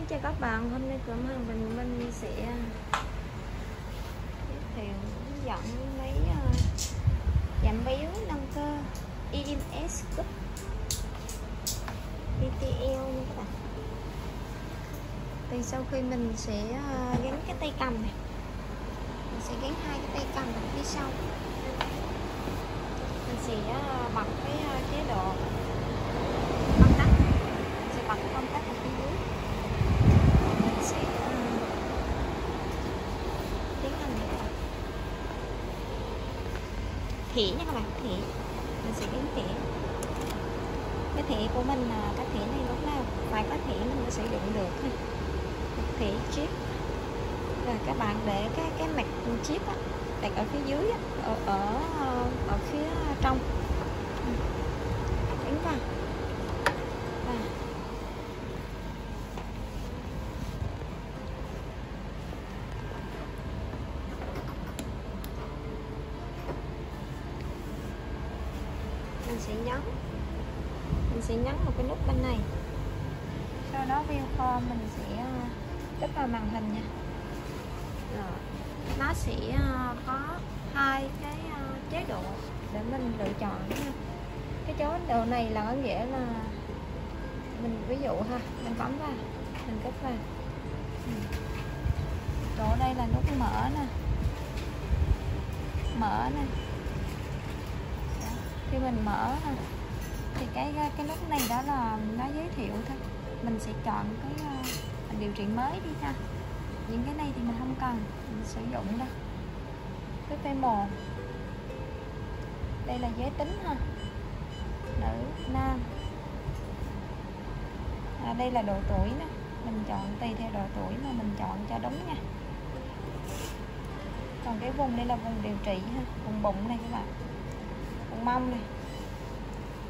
Xin chào các bạn, hôm nay cửa hàng mình sẽ giới thiệu hướng dẫn mấy giảm béo nâng cơ EMSCULPT BTL nha các bạn. Thì sau khi mình sẽ gắn cái tay cầm này, mình sẽ gắn hai cái tay cầm ở phía sau, mình sẽ bật cái chế độ công tắc, mình sẽ bật cái công tắc ở phía dưới. Mình sẽ tiến hành này các bạn, thẻ nha các bạn, thẻ mình sẽ gắn thẻ. Cái thẻ của mình là cái thẻ này, lúc nào phải có thẻ mình mới sử dụng được thôi. Thẻ chip là các bạn để cái mặt chip á, đặt ở phía dưới á, ở phía trong, đánh vào và mình sẽ nhấn một cái nút bên này, sau đó view form mình sẽ tích vào màn hình nha. Rồi nó sẽ có hai cái chế độ để mình lựa chọn nha. Cái chế độ này là có nghĩa là mình, ví dụ ha, mình bấm vào, mình kích vào. Chỗ đây là nút mở nè, khi mình mở nè thì cái nút này đó là nó giới thiệu thôi. Mình sẽ chọn cái điều chỉnh mới đi ha, những cái này thì mình không cần, mình sử dụng đâu. Cái female đây là giới tính ha, nữ nam, đây là độ tuổi nè, mình chọn tùy theo độ tuổi mà mình chọn cho đúng nha. Còn cái vùng đây là vùng điều trị ha, vùng bụng này các bạn, vùng mông này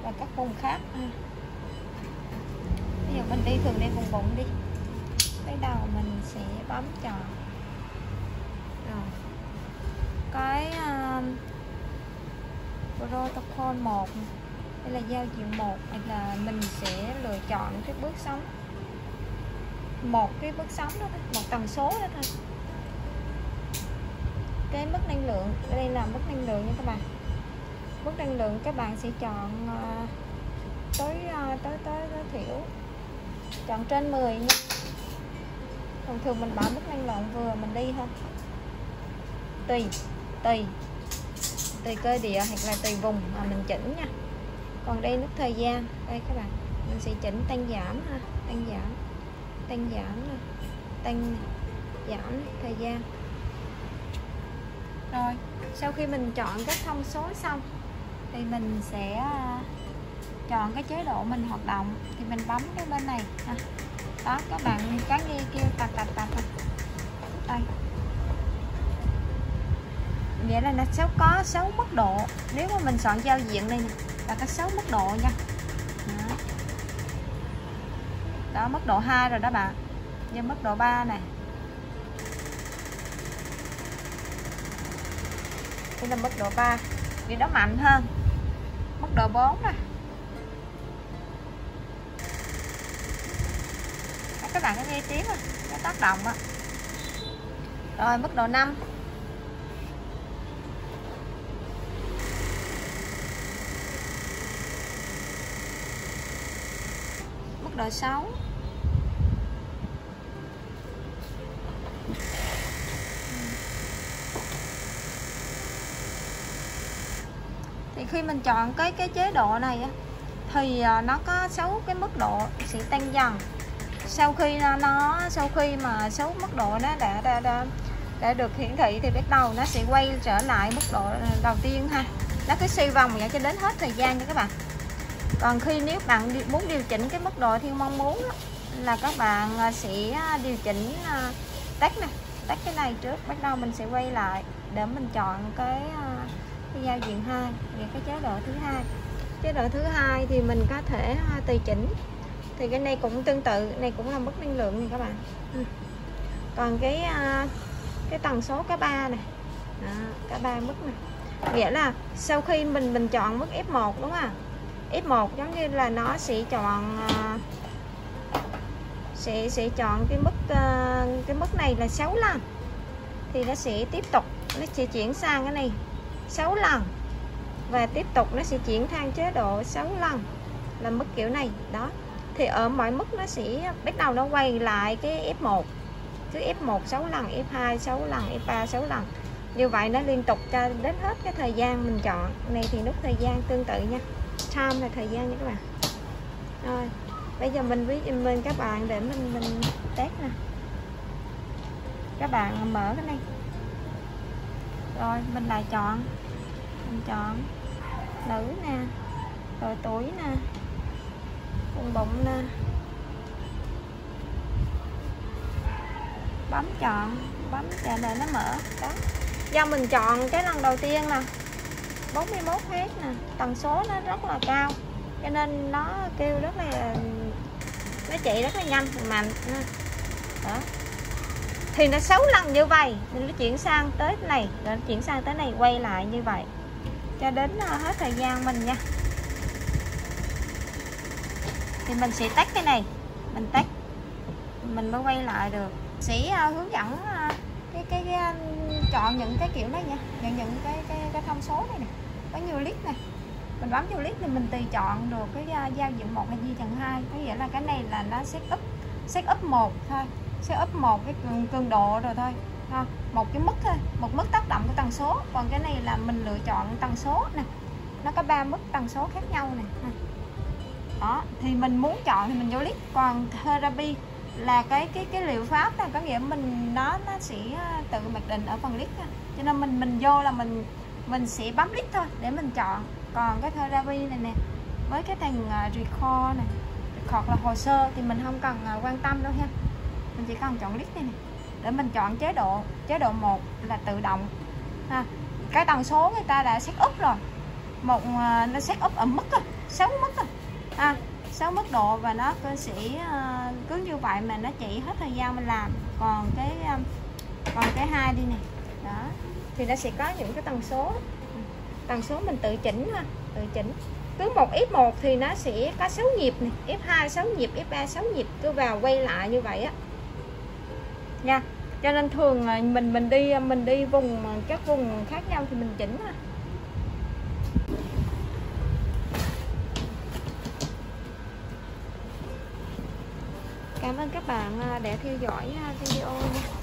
và các vùng khác ha. Ví dụ mình đi thường đi vùng bụng đi, cái đầu mình sẽ bấm chọn. Rồi cái protocol 1 đây là giao diện 1, là mình sẽ lựa chọn cái bước sóng, đó thôi, một tần số đó thôi. Cái mức năng lượng, đây là mức năng lượng nha các bạn. Mức năng lượng các bạn sẽ chọn tối thiểu, chọn trên 10 nha. Còn thường mình bỏ mức năng lượng vừa mình đi thôi, tùy cơ địa hoặc là tùy vùng mà mình chỉnh nha. Còn đây nút thời gian, đây các bạn, mình sẽ chỉnh tăng giảm ha, tăng giảm thời gian. Rồi sau khi mình chọn các thông số xong thì mình sẽ chọn cái chế độ mình hoạt động, thì mình bấm cái bên này ha. Đó các bạn, cá nghi kêu tạt đây, nghĩa là nó có 6 mức độ. Nếu mà mình chọn giao diện này là có 6 mức độ nha. Đó mức độ 2 rồi đó bạn, giờ mức độ 3 này, đây là mức độ 3 vì nó mạnh hơn. Mức độ 4 này các bạn, cái nghe tiếng á, nó tác động á. Rồi mức độ 5, mức độ 6, thì khi mình chọn cái chế độ này á, thì nó có 6 cái mức độ sẽ tăng dần. Sau khi mà 6 mức độ nó đã được hiển thị thì bắt đầu nó sẽ quay trở lại mức độ đầu tiên ha. Nó cứ xoay vòng vậy cho đến hết thời gian nha các bạn. Còn khi nếu bạn muốn điều chỉnh cái mức độ theo mong muốn đó, là các bạn sẽ điều chỉnh tắt cái này trước, bắt đầu mình sẽ quay lại để mình chọn cái giao diện 2 về cái chế độ thứ 2. Chế độ thứ 2 thì mình có thể tùy chỉnh. Thì cái này cũng tương tự, này cũng là mức năng lượng này các bạn. Còn cái tần số cá ba này, cá ba mức này, nghĩa là sau khi mình chọn mức F1 đúng không? F1 giống như là nó sẽ chọn sẽ chọn cái mức này là 6 lần thì nó sẽ tiếp tục, nó sẽ chuyển sang cái này 6 lần và tiếp tục nó sẽ chuyển sang chế độ 6 lần là mức kiểu này đó. Thì ở mọi mức nó sẽ bắt đầu nó quay lại cái F1, cứ F1 6 lần, F2 6 lần, F3 6 lần. Như vậy nó liên tục cho đến hết cái thời gian mình chọn. Này thì nút thời gian tương tự nha, time là thời gian nha các bạn. Rồi, bây giờ mình viết giùm các bạn để mình test nè. Các bạn mở cái này. Rồi, mình lại chọn. Mình chọn nữ nè, rồi tuổi nè, vùng bụng nè. Bấm chọn, bấm chờ đợi nó mở. Đó. Do mình chọn cái lần đầu tiên nè, 41 hết nè, tần số nó rất là cao cho nên nó kêu rất là, nó chạy rất là nhanh mạnh đó. Thì nó 6 lần như vậy nên nó chuyển sang tới này, rồi nó chuyển sang tới này, quay lại như vậy cho đến hết thời gian mình nha. Thì mình sẽ tách cái này, mình tách mình mới quay lại được. Sẽ hướng dẫn cái chọn những cái kiểu này nha, những cái thông số này nè, có nhiều list này. Mình bấm vô list thì mình tùy chọn được cái giao diện 1 hay di dần 2. Có nghĩa là cái này là nó set up 1 thôi, set up 1 cái cường độ rồi thôi, một cái mức thôi, một mức tác động của tần số. Còn cái này là mình lựa chọn tần số nè, nó có 3 mức tần số khác nhau nè. Đó, thì mình muốn chọn thì mình vô list. Còn therapy là cái liệu pháp này, có nghĩa mình nó sẽ tự mặc định ở phần list, cho nên mình vô là mình sẽ bấm list thôi để mình chọn. Còn cái therapy này nè với cái thằng record này, record là hồ sơ, thì mình không cần quan tâm đâu ha, mình chỉ cần chọn list này nè để mình chọn chế độ 1 là tự động ha. Cái tần số người ta đã set up rồi, một nó set up ở mức 6 mức rồi ha, 6 mức độ, và nó sẽ cứ như vậy mà nó chỉ hết thời gian mình làm. Còn cái 2 đi nè đó, thì nó sẽ có những cái tần số mình tự chỉnh ha, tự chỉnh. Cứ một F1 thì nó sẽ có 6 nhịp này, F2 6 nhịp, F3 6 nhịp, cứ vào quay lại như vậy á nha. Cho nên thường mình đi các vùng khác nhau thì mình chỉnh ha. Cảm ơn các bạn đã theo dõi video nha.